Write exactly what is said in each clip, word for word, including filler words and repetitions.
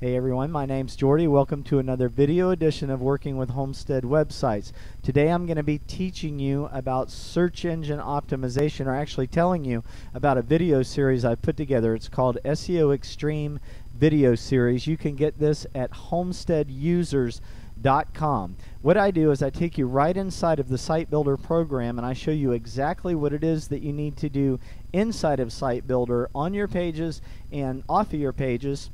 Hey everyone, my name's Jordy. Welcome to another video edition of Working with Homestead Websites. Today I'm going to be teaching you about search engine optimization, or actually telling you about a video series I put together. It's called S E O Extreme Video Series. You can get this at homestead users dot com. What I do is I take you right inside of the Site Builder program and I show you exactly what it is that you need to do inside of Site Builder on your pages and off of your pages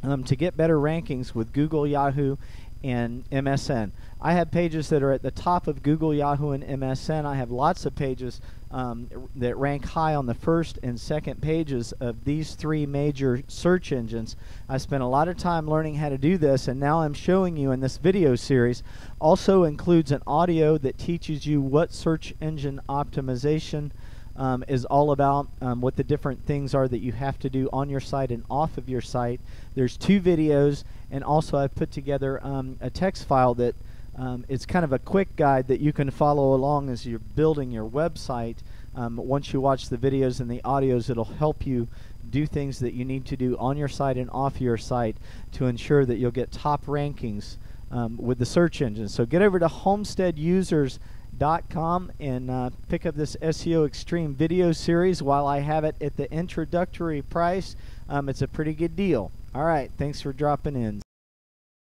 Um, to get better rankings with Google, Yahoo, and M S N. I have pages that are at the top of Google, Yahoo, and M S N. I have lots of pages um, that rank high on the first and second pages of these three major search engines. I spent a lot of time learning how to do this, and now I'm showing you in this video series. Also includes an audio that teaches you what search engine optimization Um, is all about, um, what the different things are that you have to do on your site and off of your site. There's two videos, and also I've put together um, a text file that um, it's kind of a quick guide that you can follow along as you're building your website. Um, once you watch the videos and the audios, it'll help you do things that you need to do on your site and off your site to ensure that you'll get top rankings um, with the search engine. So get over to homestead users dot com and uh, pick up this S E O Extreme video series while I have it at the introductory price. Um, it's a pretty good deal. All right, thanks for dropping in.